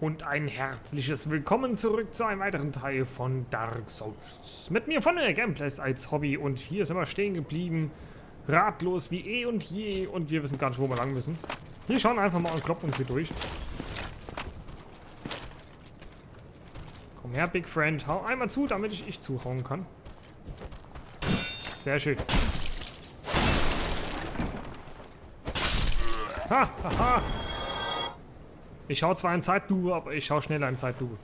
Und ein herzliches Willkommen zurück zu einem weiteren Teil von Dark Souls. Mit mir von der Gameplays als Hobby, und hier sind wir stehen geblieben. Ratlos wie eh und je, und wir wissen gar nicht, wo wir lang müssen. Wir schauen einfach mal und kloppen uns hier durch. Komm her, Big Friend. Hau einmal zu, damit ich zuhauen kann. Sehr schön. Ha, ha, ha. Ich schaue zwar in Zeitlupe, aber ich schaue schneller in Zeitlupe.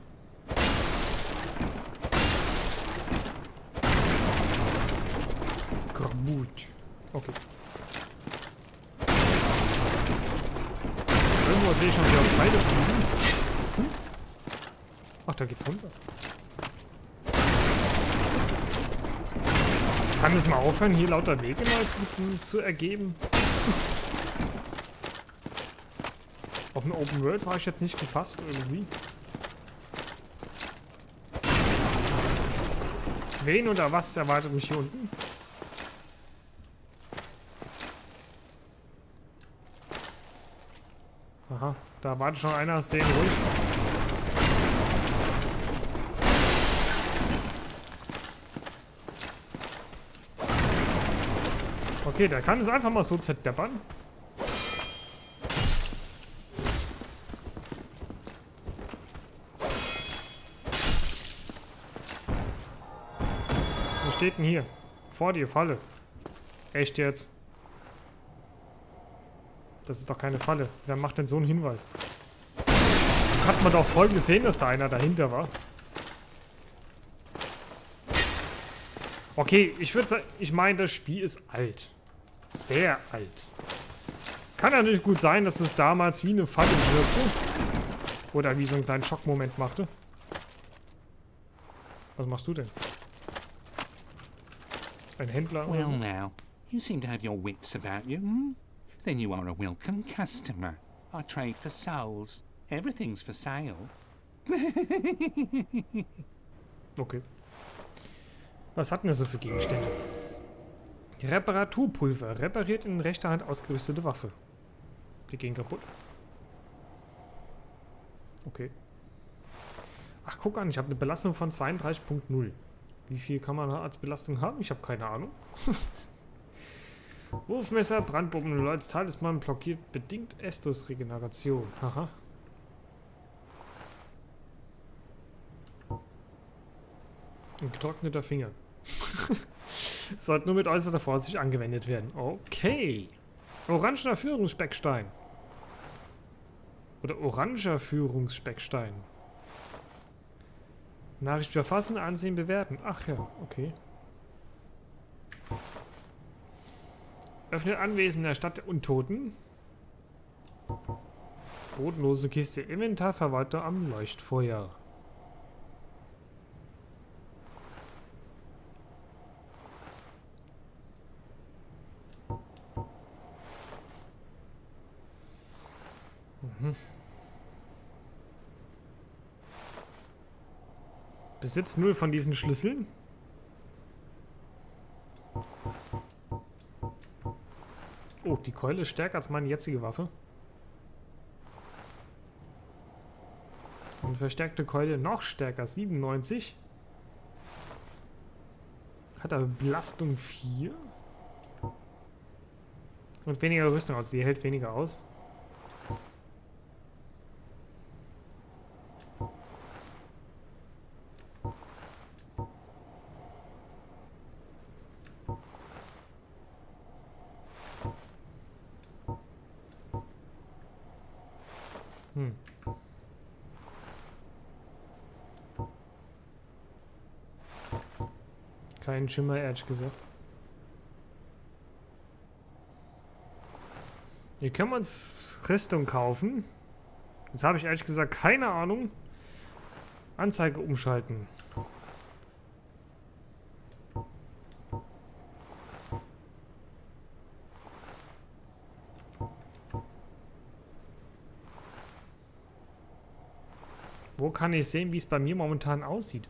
Gut. Okay. Irgendwo sehe ich schon wieder beide fliegen. Ach, da geht's runter. Kann es mal aufhören, hier lauter Wege neu zu ergeben? Auf eine Open World war ich jetzt nicht gefasst, irgendwie. Wen oder was erwartet mich hier unten? Aha, da wartet schon einer, sehen ruhig. Okay, der kann es einfach mal so zerdeppern. Steht denn hier? Vor dir, Falle. Echt jetzt? Das ist doch keine Falle. Wer macht denn so einen Hinweis? Das hat man doch voll gesehen, dass da einer dahinter war. Okay, ich würde sagen, ich meine, das Spiel ist alt. Sehr alt. Kann natürlich gut sein, dass es damals wie eine Falle wirkte. Oder wie so einen kleinen Schockmoment machte. Was machst du denn? Ein Händler. Well, now, you seem to have your wits about you, hmm? Then you are a welcome customer. I trade for souls. Everything's for sale. Okay. Was hatten wir so für Gegenstände? Reparaturpulver. Repariert in rechter Hand ausgerüstete Waffe. Die gehen kaputt. Okay. Ach, guck an, ich habe eine Belastung von 32,0. Wie viel kann man als Belastung haben? Ich habe keine Ahnung. Wurfmesser, Brandbomben, Leute, Talisman blockiert bedingt Estus Regeneration. Haha. Ein getrockneter Finger. Sollte nur mit äußerster Vorsicht angewendet werden. Okay. Orangener Führungsspeckstein. Oder oranger Führungsspeckstein. Nachricht verfassen, ansehen, bewerten. Ach ja, okay. Öffnet Anwesen der Stadt der Untoten. Bodenlose Kiste. Inventar verwalter am Leuchtfeuer. Mhm. Besitzt 0 von diesen Schlüsseln. Oh, die Keule ist stärker als meine jetzige Waffe. Und verstärkte Keule noch stärker, 97. Hat aber Belastung 4. Und weniger Rüstung aus, die hält weniger aus. Kein Schimmer, ehrlich gesagt. Hier können wir uns Rüstung kaufen. Jetzt habe ich ehrlich gesagt keine Ahnung. Anzeige umschalten. Wo kann ich sehen, wie es bei mir momentan aussieht?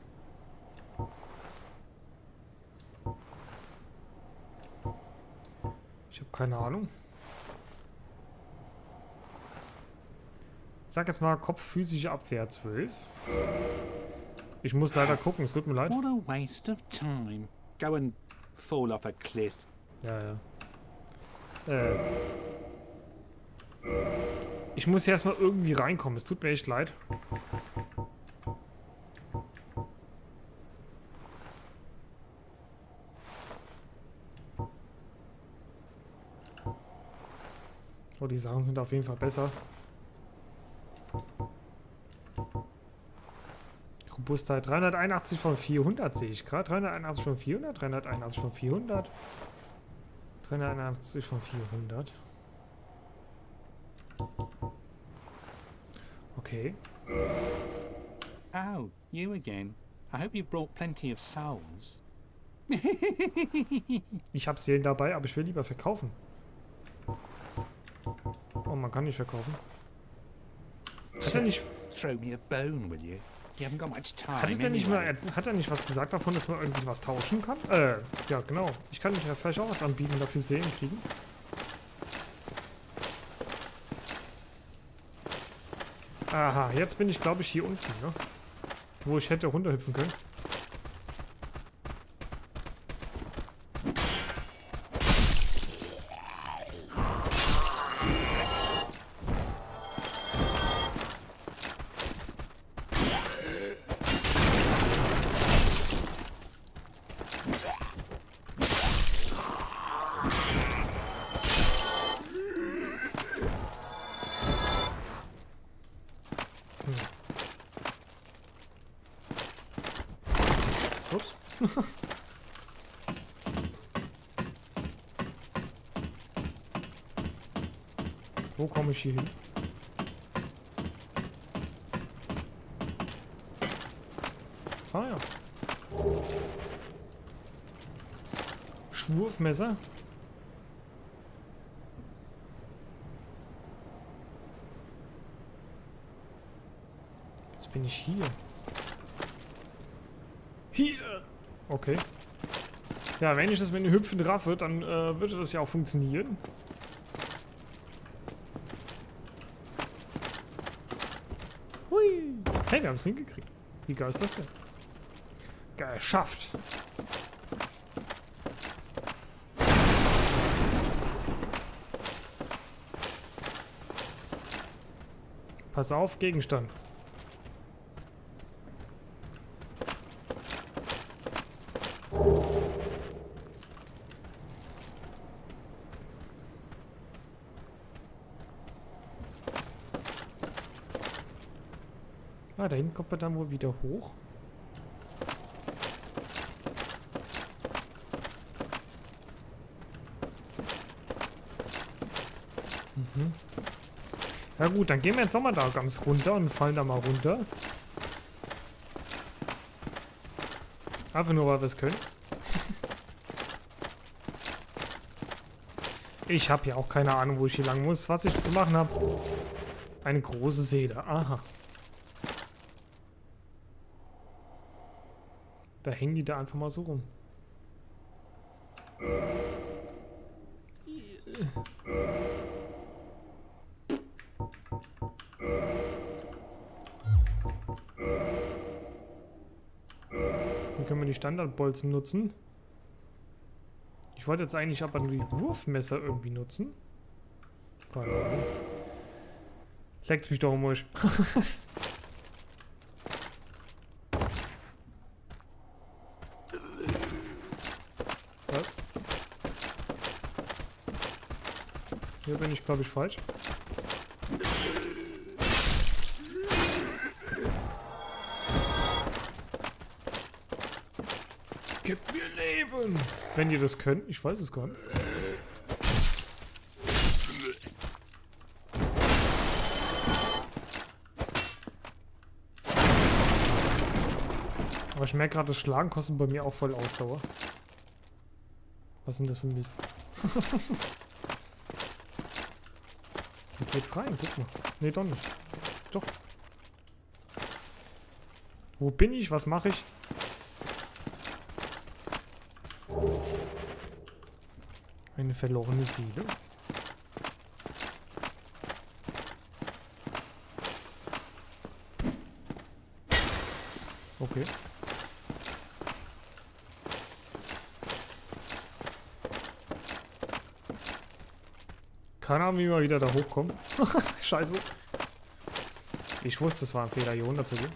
Ich habe keine Ahnung. sag jetzt mal Kopf, physische Abwehr 12. Ich muss leider gucken, es tut mir leid. What a waste of time. Go and fall off a cliff. Ja, ja. Ich muss hier erstmal irgendwie reinkommen, es tut mir echt leid. Oh, die Sachen sind auf jeden Fall besser. Robustheit 381 von 400 sehe ich gerade. 381 von 400, 381 von 400. 381 von 400. Okay. Oh, you again. I hope you've brought plenty of souls. Ich habe Seelen dabei, aber ich will lieber verkaufen. Oh, man kann nicht verkaufen. Hat er nicht... Hat er nicht was gesagt davon, dass man irgendwie was tauschen kann? Ja, genau. Ich kann nicht ja vielleicht auch was anbieten, dafür Seelen kriegen. Aha, jetzt bin ich, glaube ich, hier unten, ne? Wo ich hätte runterhüpfen können. Wo komme ich hier hin? Ah ja. Schwurfmesser. Jetzt bin ich hier. Hier! Okay. Ja, wenn ich das mit einem hüpfen raffe, dann würde das ja auch funktionieren. Hey, wir haben es hingekriegt. Wie geil ist das denn? Geschafft. Pass auf, Gegenstand. Ah, da hinten kommt man dann wohl wieder hoch. Mhm. Ja gut, dann gehen wir jetzt nochmal da ganz runter und fallen da mal runter. Einfach nur, weil wir es können. Ich habe ja auch keine Ahnung, wo ich hier lang muss, was ich zu machen habe. Eine große Seele, aha. Da hängen die da einfach mal so rum. Dann können wir die Standardbolzen nutzen. Ich wollte jetzt eigentlich aber nur die Wurfmesser irgendwie nutzen. Keine Ahnung. Leckt mich doch um euch. Hier bin ich, glaube ich, falsch. Gib mir Leben! Wenn ihr das könnt, ich weiß es gar nicht. Aber ich merke gerade, das Schlagen kostet bei mir auch voll Ausdauer. Was sind das für Mist? Jetzt rein, guck mal. Nee, doch nicht. Doch. Wo bin ich? Was mache ich? Eine verlorene Seele. Okay. Keine Ahnung, wie wir wieder da hochkommen. Scheiße. Ich wusste, es war ein Fehler, hier runter zu gehen.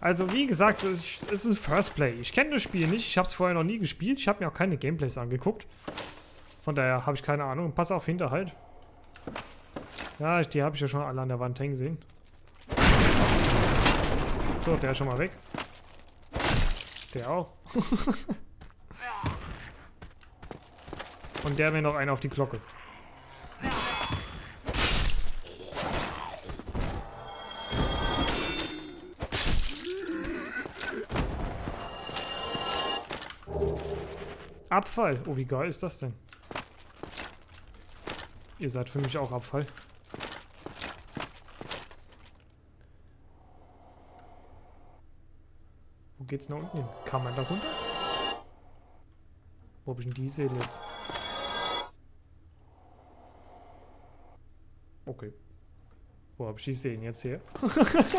Also wie gesagt, es ist First Play. Ich kenne das Spiel nicht, ich habe es vorher noch nie gespielt. Ich habe mir auch keine Gameplays angeguckt. Von daher habe ich keine Ahnung. Pass auf, Hinterhalt. Ja, die habe ich ja schon alle an der Wand hängen sehen. So, der ist schon mal weg. Der auch. Und der mir noch einen auf die Glocke. Abfall. Oh, wie geil ist das denn? Ihr seid für mich auch Abfall. Wo geht's nach unten hin? Kann man da runter? Wo hab ich denn die Seele jetzt? Okay. Wo hab ich die Seelen jetzt her? Das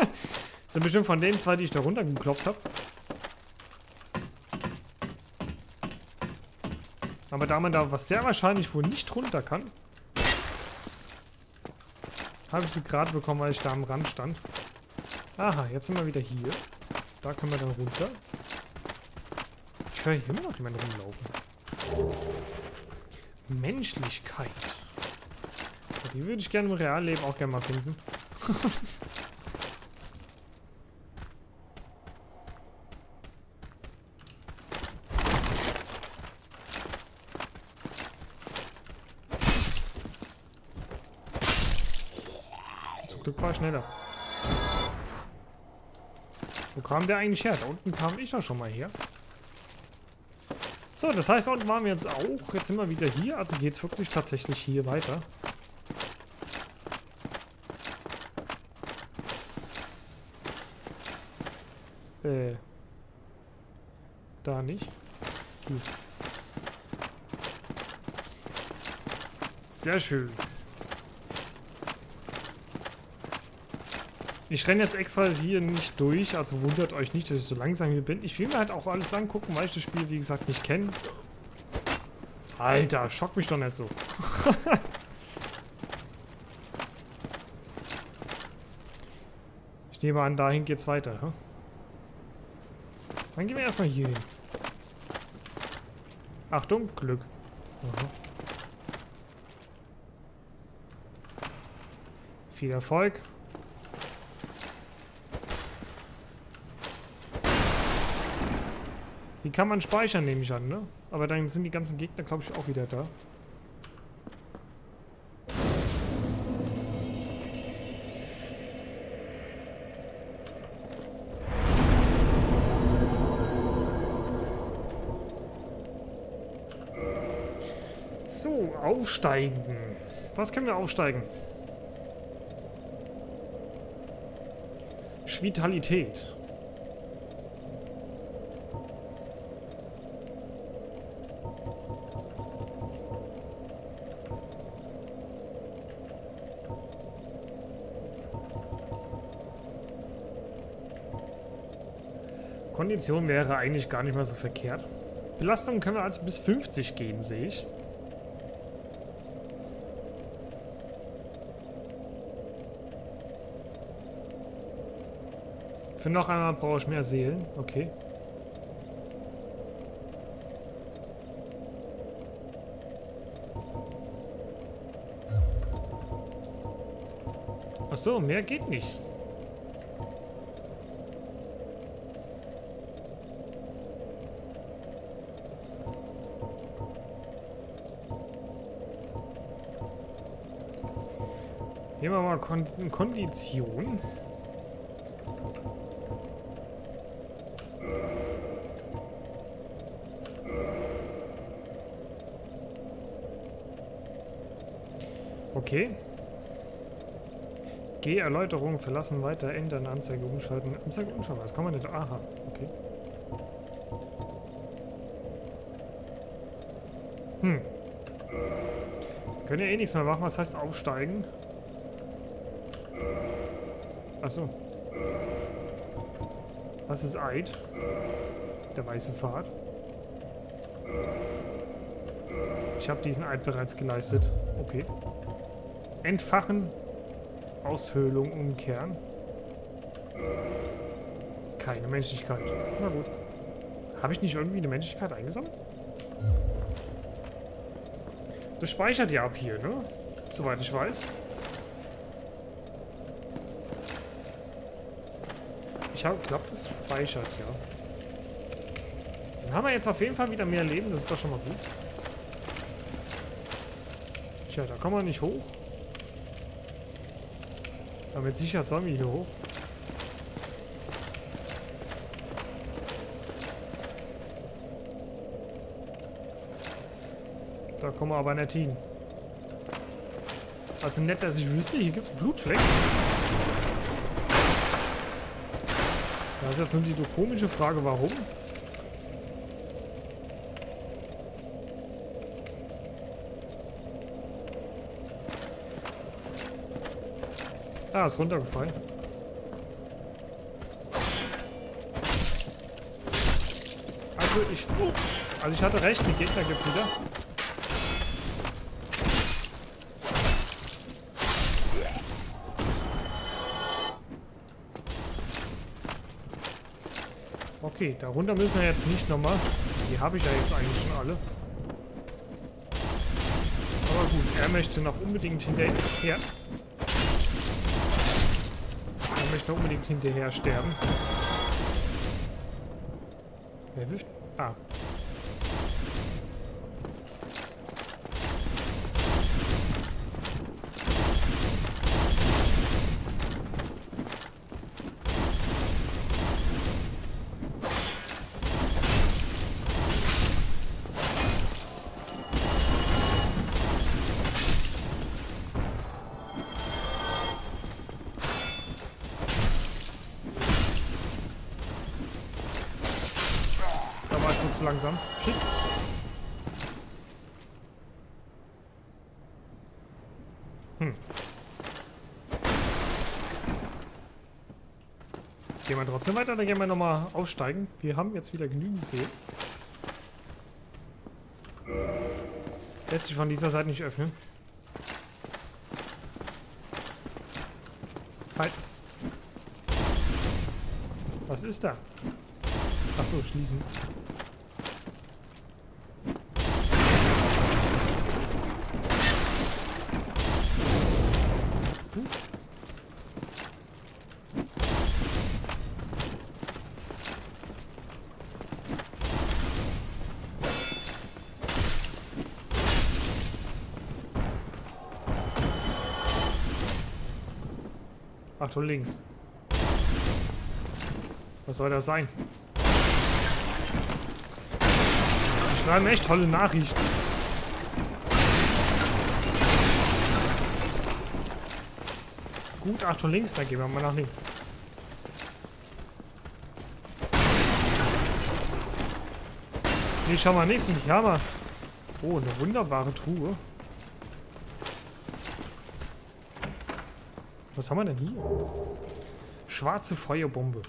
sind bestimmt von den zwei, die ich da runter geklopft habe. Aber da man da was sehr wahrscheinlich wohl nicht runter kann, habe ich sie gerade bekommen, weil ich da am Rand stand. Aha, jetzt sind wir wieder hier. Da können wir dann runter. Ich höre hier immer noch jemanden rumlaufen. Menschlichkeit. Die würde ich gerne im Realleben auch gerne mal finden. Schneller. Wo kam der eigentlich her? Da unten kam ich doch schon mal her. So, das heißt, da unten waren wir jetzt auch. Jetzt sind wir wieder hier. Also geht es wirklich tatsächlich hier weiter. Da nicht. Hm. Sehr schön. Ich renne jetzt extra hier nicht durch, also wundert euch nicht, dass ich so langsam hier bin. Ich will mir halt auch alles angucken, weil ich das Spiel, wie gesagt, nicht kenne. Alter, schock mich doch nicht so. Ich nehme an, dahin geht's weiter. Huh? Dann gehen wir erstmal hier hin. Achtung, Glück. Aha. Viel Erfolg. Die kann man speichern, nehme ich an, ne? Aber dann sind die ganzen Gegner, glaube ich, auch wieder da. So, aufsteigen. Was können wir aufsteigen? Vitalität. Kondition wäre eigentlich gar nicht mal so verkehrt. Belastung können wir also bis 50 gehen, sehe ich. Für noch einmal brauche ich mehr Seelen. Okay. Achso, mehr geht nicht. Nehmen wir mal Kondition. Okay. G-Erläuterung, verlassen, weiter, ändern, Anzeige umschalten. Anzeige umschalten, das kann man nicht. Aha, okay. Können ja eh nichts mehr machen. Was heißt aufsteigen? Achso. Was ist Eid? Der weiße Pfad. Ich habe diesen Eid bereits geleistet. Okay. Entfachen. Aushöhlung umkehren. Keine Menschlichkeit. Na gut. Habe ich nicht irgendwie eine Menschlichkeit eingesammelt? Das speichert ja ab hier, ne? Soweit ich weiß. Ich glaube, das speichert, ja. Dann haben wir jetzt auf jeden Fall wieder mehr Leben. Das ist doch schon mal gut. Tja, da kommen wir nicht hoch. Damit sicher Zombie hier hoch. Da kommen wir aber nicht hin. Also nett, dass ich wüsste, hier gibt es Blutflecken. Das ist jetzt nur die komische Frage, warum? Ah, ist runtergefallen. Also ich hatte recht, die Gegner gibt's wieder. Okay, darunter müssen wir jetzt nicht nochmal. Die habe ich ja jetzt eigentlich schon alle. Aber gut, er möchte noch unbedingt hinterher. Er möchte noch unbedingt hinterher sterben. Wer wirft? Ah. Zu langsam. Shit. Gehen wir trotzdem weiter, dann gehen wir nochmal aufsteigen. Wir haben jetzt wieder genügend See. Lässt sich von dieser Seite nicht öffnen. Halt. Was ist da? Achso, schließen. Achtung, links. Was soll das sein? Ich schreibe echt tolle Nachrichten. Gut, Achtung, links, dann gehen wir mal nach links. Nee, schau mal, nächsten Jammer. Oh, eine wunderbare Truhe. Was haben wir denn hier? Schwarze Feuerbombe.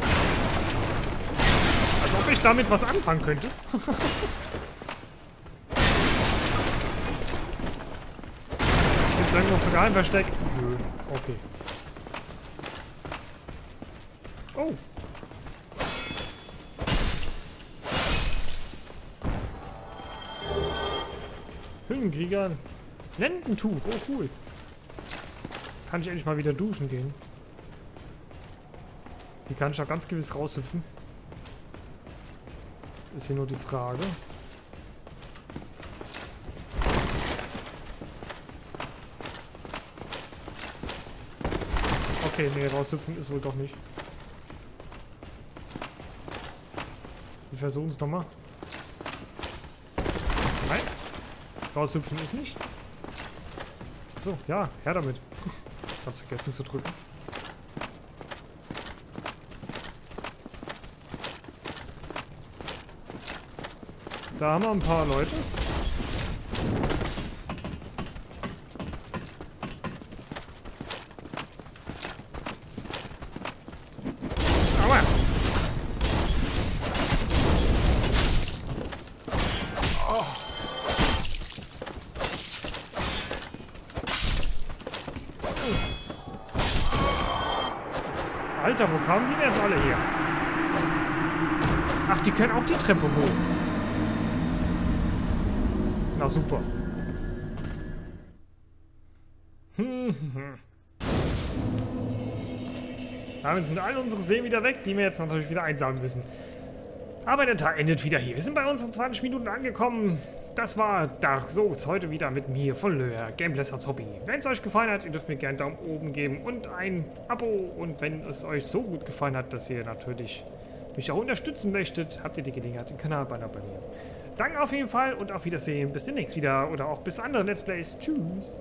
Als ob ich damit was anfangen könnte. Gibt's irgendwo ein Geheimversteck? Nö. Okay. Oh. Hüllenkrieger. Lendentuch. Oh, cool. Kann ich endlich mal wieder duschen gehen? Hier kann ich auch ganz gewiss raushüpfen. Das ist hier nur die Frage. Okay, nee, raushüpfen ist wohl doch nicht. Wir versuchen es nochmal. Nein. Raushüpfen ist nicht. So, ja, her damit. Ganz vergessen zu drücken. Da haben wir ein paar Leute. Oh. Alter, wo kamen die denn jetzt alle hier? Ach, die können auch die Treppe hoch. Na super. Damit sind all unsere Seelen wieder weg, die wir jetzt natürlich wieder einsammeln müssen. Aber der Tag endet wieder hier. Wir sind bei unseren 20 Minuten angekommen. Das war Dark Souls heute wieder mit mir von Löher, Gameplays als Hobby. Wenn es euch gefallen hat, ihr dürft mir gerne einen Daumen oben geben und ein Abo. Und wenn es euch so gut gefallen hat, dass ihr natürlich mich auch unterstützen möchtet, habt ihr die Gelegenheit, den Kanalbanner bei mir. Danke auf jeden Fall und auf Wiedersehen. Bis demnächst wieder oder auch bis andere Let's Plays. Tschüss.